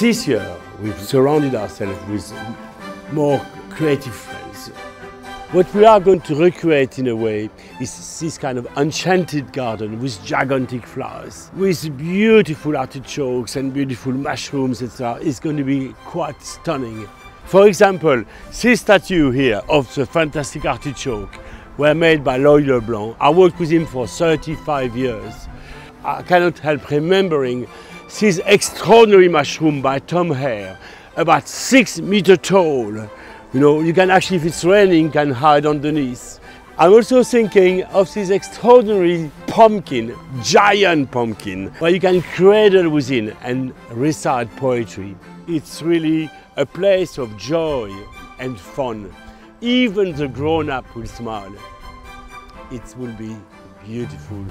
This year, we've surrounded ourselves with more creative friends. What we are going to recreate, in a way, is this kind of enchanted garden with gigantic flowers, with beautiful artichokes and beautiful mushrooms, etc. It's going to be quite stunning. For example, this statue here of the fantastic artichoke were made by Lloyd Leblanc. I worked with him for 35 years. I cannot help remembering this extraordinary mushroom by Tom Hare, about 6 meters tall. You know, you can actually, if it's raining, can hide underneath. I'm also thinking of this extraordinary pumpkin, giant pumpkin, where you can cradle within and recite poetry. It's really a place of joy and fun. Even the grown-up will smile. It will be beautiful.